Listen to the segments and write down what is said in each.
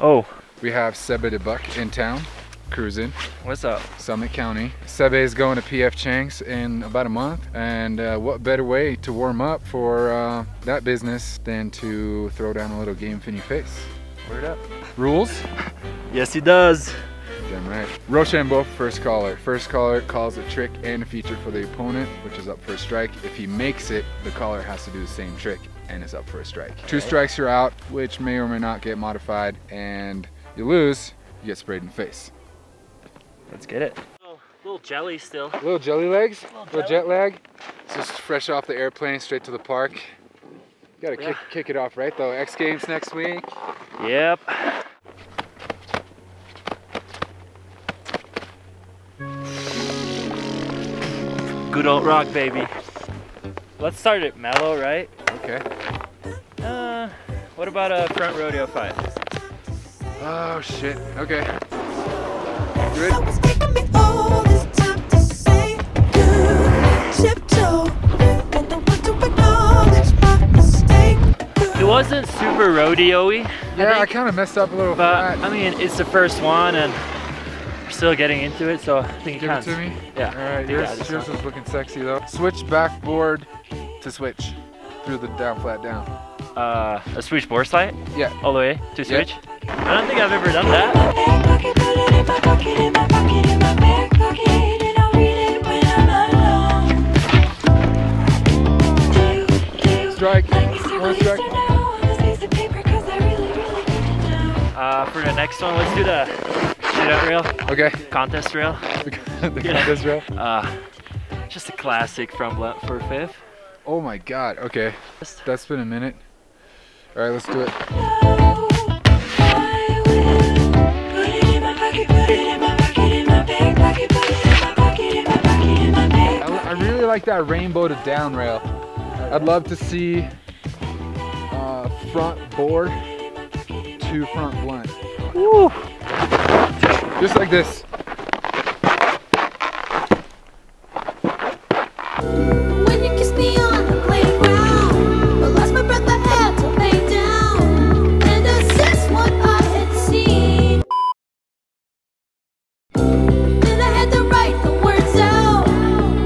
Oh. We have Sebbe De Buck in town, cruising. What's up? Summit County. Sebbe is going to P.F. Chang's in about a month, and what better way to warm up for that business than to throw down a little game in your face. Word up. Rules? Yes, he does. Damn right. Rochambeau, first caller. First caller calls a trick and a feature for the opponent, which is up for a strike. If he makes it, the caller has to do the same trick and is up for a strike. Two strikes, you're out, which may or may not get modified, and you lose, you get sprayed in the face. Let's get it. Oh, little jelly still. Little jelly legs? Little jet lag? It's just fresh off the airplane, straight to the park. You gotta kick it off right though. X Games next week. Yep. Good old rock, baby. Let's start it mellow, right? Okay. What about a front rodeo fight? Oh shit. Okay. It wasn't super rodeo-y. Yeah, I kind of messed up a little bit. I mean, it's the first one and still getting into it, so I think it counts. Give it to me? Yeah. Alright, yours is looking sexy though. Switch backboard to switch through the down, flat down. A switch board slide? Yeah. All the way to switch? Yeah. I don't think I've ever done that. Strike. One strike. For the next one, let's do the shootout reel. Okay. Contest reel. The contest reel? Just a classic front blunt for fifth. Oh my god, okay. That's been a minute. Alright, let's do it. I really like that rainbow to down rail. I'd love to see front board to front blunt. Woo. Just like this. When you kiss me on the playground, I lost my breath, I had to lay down, and this is what I had seen. Then I had to write the words out,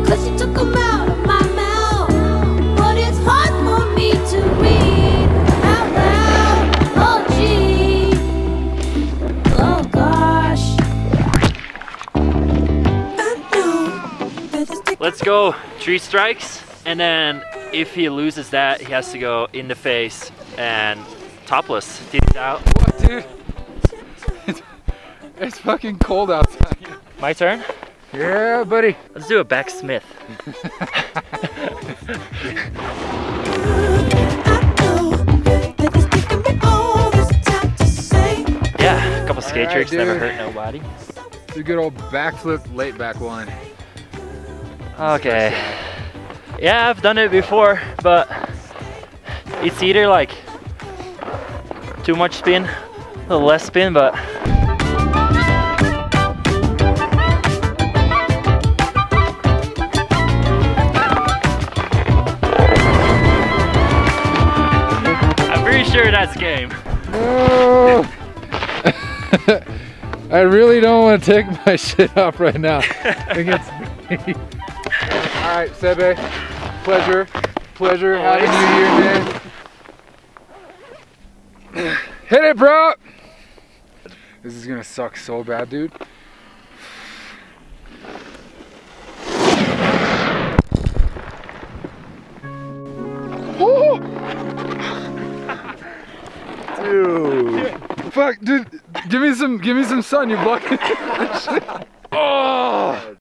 cause you took them out of my mouth, but it's hard for me to read out loud. Oh gee, oh god. Let's go 3 strikes, and then if he loses that, he has to go in the face and topless, teeth out. What, dude? It's fucking cold outside. My turn? Yeah, buddy. Let's do a back Smith. Yeah, a couple skate tricks, dude. Never hurt nobody. It's a good old backflip, late back one. Okay, yeah, I've done it before, but it's either like too much spin, a little less spin, but I'm pretty sure that's game. No. I really don't want to take my shit off right now. I think it's me. All right, Sebbe, pleasure, happy New Year, man. Hit it, bro! This is gonna suck so bad, dude. Woo! Dude, fuck, dude, give me some sun, you're blocking. Oh!